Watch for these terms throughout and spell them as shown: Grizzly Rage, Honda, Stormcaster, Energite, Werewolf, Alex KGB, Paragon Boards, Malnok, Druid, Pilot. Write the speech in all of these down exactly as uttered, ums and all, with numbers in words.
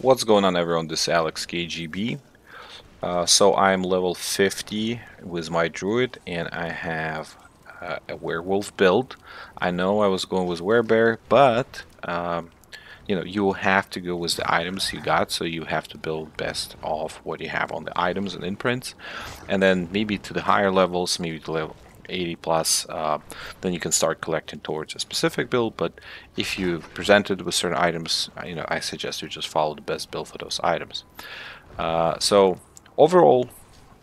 What's going on, everyone? This is Alex K G B. Uh, so I'm level fifty with my Druid, and I have uh, a werewolf build. I know I was going with werebear, but um, you know, you will have to go with the items you got. So you have to build best off what you have on the items and imprints, and then maybe to the higher levels, maybe to level eighty plus, uh, then you can start collecting towards a specific build. But if you presented with certain items, you know, I suggest you just follow the best build for those items. Uh, so overall,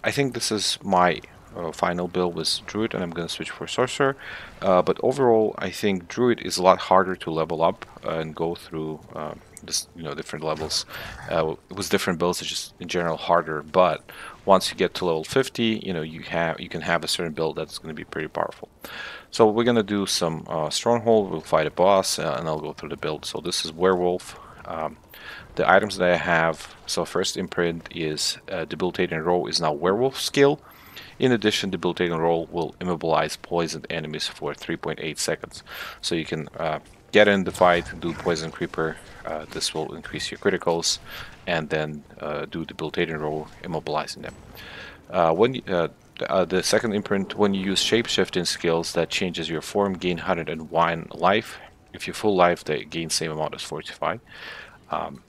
I think this is my uh, final build with Druid, and I'm going to switch for Sorcerer. Uh, but overall, I think Druid is a lot harder to level up uh, and go through uh, just, you know, different levels. Uh, with different builds, it's just in general harder, but once you get to level fifty, you know, you have you can have a certain build that's going to be pretty powerful. So we're going to do some uh, stronghold. We'll fight a boss, uh, and I'll go through the build. So this is werewolf. Um, the items that I have. So first imprint is uh, debilitating roll is now werewolf skill. In addition, debilitating roll will immobilize poisoned enemies for three point eight seconds. So you can uh, get in the fight, do poison creeper. Uh, this will increase your criticals, and then uh, do debilitating roll, immobilizing them. Uh, when uh, the, uh, the second imprint, when you use shapeshifting skills that changes your form, gain one hundred and one life. If you full life, they gain same amount as forty-five. Um,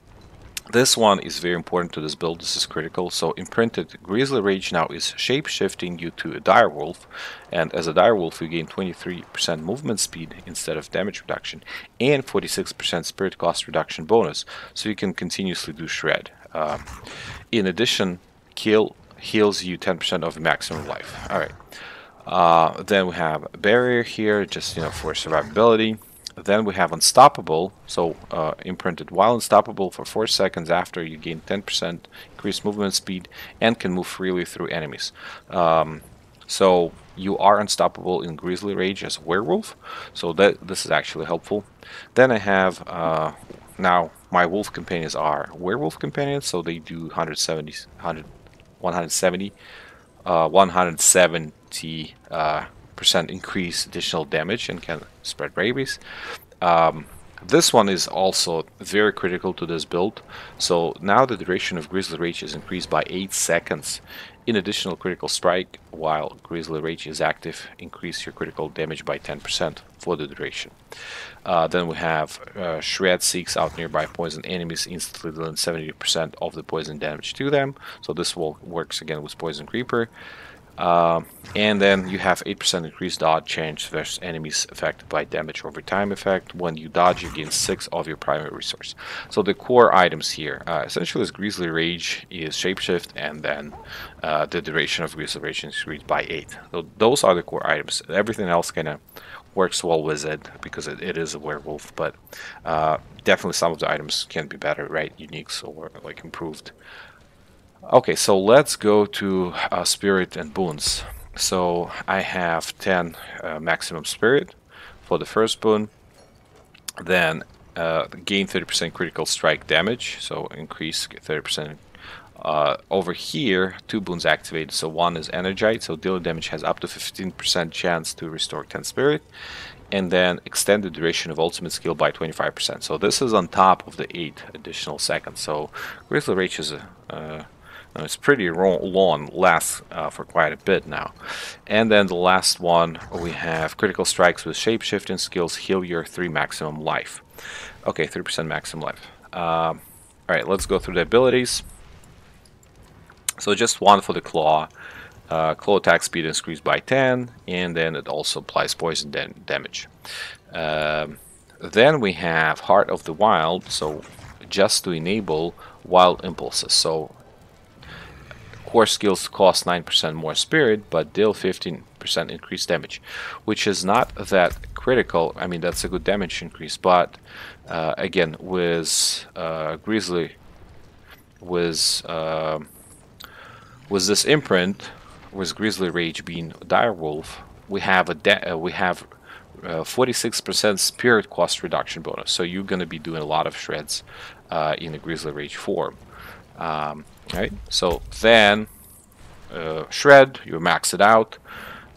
this one is very important to this build. This is critical. So imprinted Grizzly Rage now is shapeshifting you to a direwolf, and as a direwolf, you gain twenty-three percent movement speed instead of damage reduction, and forty-six percent spirit cost reduction bonus. So you can continuously do shred. Um, in addition, kill heals you ten percent of maximum life. All right. Uh, then we have a barrier here, just, you know, for survivability. Then we have Unstoppable, so uh, imprinted while unstoppable for four seconds after, you gain ten percent increased movement speed and can move freely through enemies. Um, so you are unstoppable in Grizzly Rage as a werewolf, so that this is actually helpful. Then I have uh, now my wolf companions are werewolf companions, so they do one hundred seventy, one hundred, one hundred seventy, uh, percent increase additional damage and can spread rabies. Um, this one is also very critical to this build. So now the duration of Grizzly Rage is increased by eight seconds. In additional critical strike, while Grizzly Rage is active, increase your critical damage by ten percent for the duration. Uh, then we have uh, Shred seeks out nearby poison enemies, instantly dealing seventy percent of the poison damage to them. So this will works again with Poison Creeper. Uh, and then you have eight percent increased dodge change versus enemies affected by damage over time effect. When you dodge, you gain six of your primary resource. So the core items here, uh, essentially, is Grizzly Rage, is Shapeshift, and then uh, the duration of Grizzly Rage is increased by eight. So those are the core items. Everything else kind of works well with it because it, it is a werewolf, but uh, definitely some of the items can be better, right? Uniques or like improved. Okay, so let's go to uh, Spirit and Boons. So I have ten uh, maximum Spirit for the first boon. Then uh, gain thirty percent critical strike damage, so increase thirty percent. Uh, over here, two boons activated. So one is Energite, so dealing damage has up to fifteen percent chance to restore ten Spirit. And then extend the duration of ultimate skill by twenty-five percent. So this is on top of the eight additional seconds. So Grizzly Rage is a... Uh, It's pretty long, lasts uh, for quite a bit now. And then the last one, we have critical strikes with shapeshifting skills, heal your three maximum life. Okay, three percent maximum life. Um, Alright, let's go through the abilities. So just one for the claw. Uh, claw attack speed increased by ten, and then it also applies poison da damage. Um, then we have Heart of the Wild, so just to enable wild impulses. So core skills cost nine percent more spirit, but deal fifteen percent increased damage, which is not that critical. I mean, that's a good damage increase, but uh, again, with uh, Grizzly, with uh, with this imprint, with Grizzly Rage being direwolf, we have a uh, we have forty-six percent uh, spirit cost reduction bonus. So you're going to be doing a lot of shreds uh, in the Grizzly Rage form. Um, right, so then uh, shred, you max it out,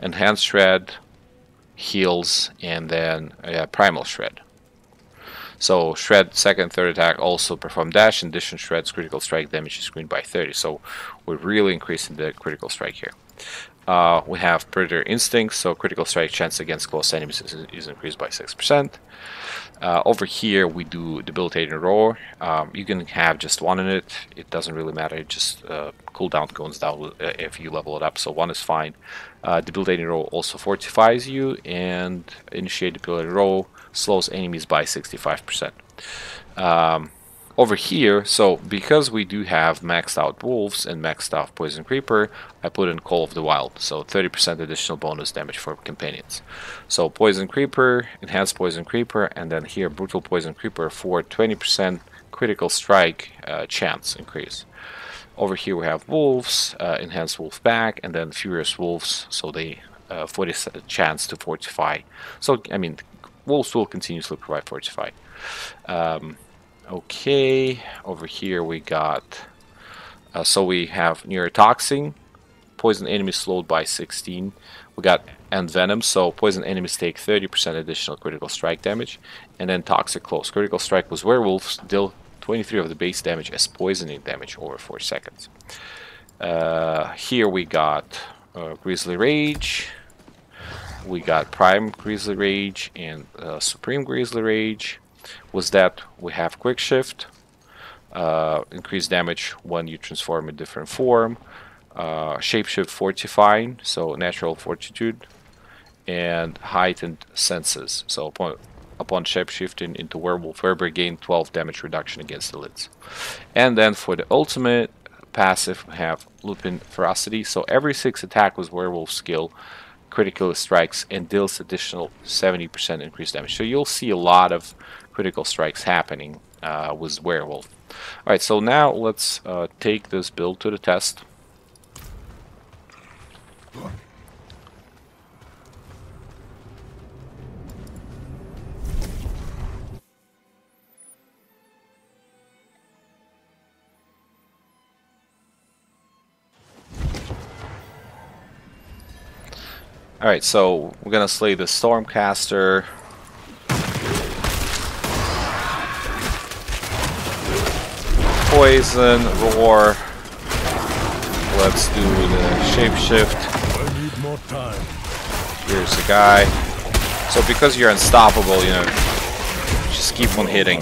enhanced shred, heals, and then uh, primal shred. So Shred second, third attack also perform dash. In addition, Shred's critical strike damage is green by thirty. So we're really increasing the critical strike here. Uh, we have Predator Instinct, so critical strike chance against close enemies is, is increased by six percent. Uh, over here we do Debilitating Roar. Um, you can have just one in it, it doesn't really matter, it just uh, cooldown goes down if you level it up, so one is fine. Uh, Debilitating Roar also fortifies you, and Initiate Debilitating Roar slows enemies by sixty-five percent. Um, Over here, so because we do have maxed out Wolves and maxed out Poison Creeper, I put in Call of the Wild, so thirty percent additional bonus damage for companions. So Poison Creeper, Enhanced Poison Creeper, and then here Brutal Poison Creeper for twenty percent critical strike uh, chance increase. Over here we have Wolves, uh, Enhanced Wolf Pack, and then Furious Wolves, so they uh, forty percent chance to fortify. So, I mean, Wolves will continuously provide fortify. Um, Okay, over here we got, uh, so we have Neurotoxin, poison enemies slowed by sixteen. We got and Venom, so poison enemies take thirty percent additional critical strike damage. And then Toxic Close, critical strike with werewolves, deal twenty-three of the base damage as poisoning damage over four seconds. Uh, here we got uh, Grizzly Rage, we got Prime Grizzly Rage and uh, Supreme Grizzly Rage. With that, we have Quick Shift, uh, increased damage when you transform a different form, uh, Shapeshift Fortifying, so Natural Fortitude, and Heightened Senses. So upon, upon Shapeshifting into Werewolf, Werber gain twelve damage reduction against the lids. And then for the ultimate passive, we have Lupin Ferocity. So every sixth attack with Werewolf skill critical strikes and deals additional seventy percent increased damage. So you'll see a lot of critical strikes happening uh, with Werewolf. Alright, so now let's uh, take this build to the test. Alright, so we're gonna slay the Stormcaster. Poison, Roar. Let's do the Shapeshift. I need more time. Here's the guy. So because you're unstoppable, you know, just keep on hitting.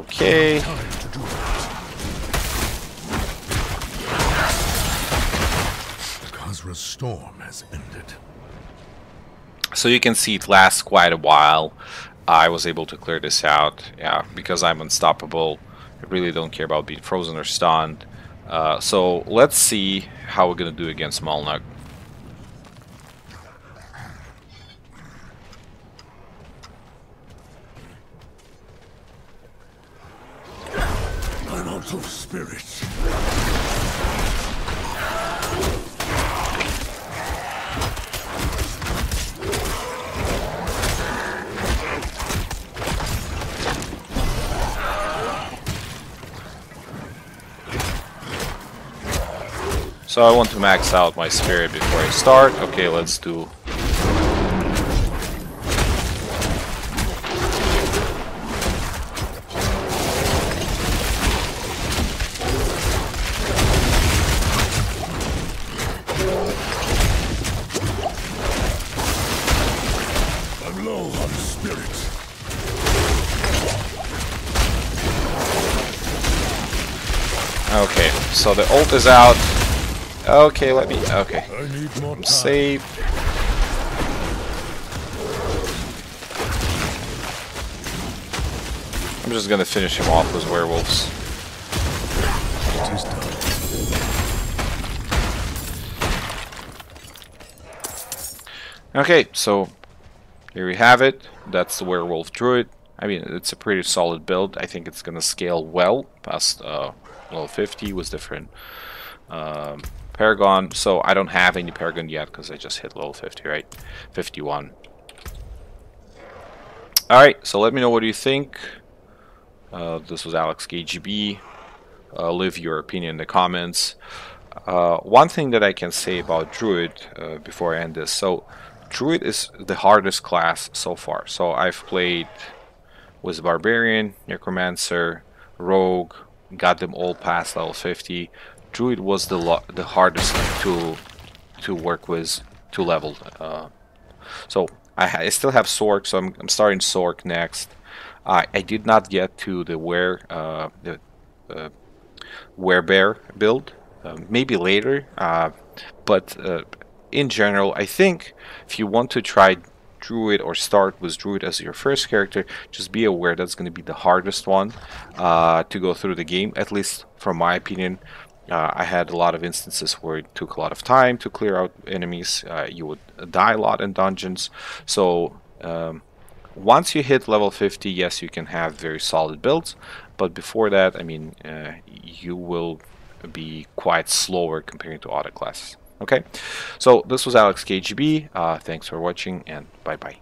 Okay. Storm has ended. So you can see it lasts quite a while. I was able to clear this out, yeah, because I'm unstoppable. I really don't care about being frozen or stunned. Uh, so let's see how we're gonna do against Malnok. I'm out of spirits. So I want to max out my spirit before I start. Okay, let's do... I'm low on spirit. Okay, so the ult is out. Okay, let me. Okay, I'm safe. I'm just gonna finish him off with werewolves. Okay, so here we have it. That's the werewolf druid. I mean, it's a pretty solid build. I think it's gonna scale well past uh, level fifty with different. Um, Paragon, so I don't have any Paragon yet because I just hit level fifty, right? fifty-one. Alright, so let me know what you think. Uh, this was Alex K G B. uh, leave your opinion in the comments. Uh, one thing that I can say about Druid uh, before I end this, so Druid is the hardest class so far. So I've played with Barbarian, Necromancer, Rogue, got them all past level fifty. Druid was the lo the hardest to to work with, to level. Uh, so I, I still have Sorc, so I'm, I'm starting Sorc next. I, I did not get to the Were uh, the uh, Werebear build. Uh, maybe later, uh, but uh, in general, I think if you want to try Druid or start with Druid as your first character, just be aware that's going to be the hardest one uh, to go through the game, at least from my opinion. Uh, I had a lot of instances where it took a lot of time to clear out enemies. Uh, you would die a lot in dungeons. So um, once you hit level fifty, yes, you can have very solid builds, but before that, I mean, uh, you will be quite slower comparing to other classes. Okay, so this was Alex K G B. Uh, thanks for watching, and bye bye.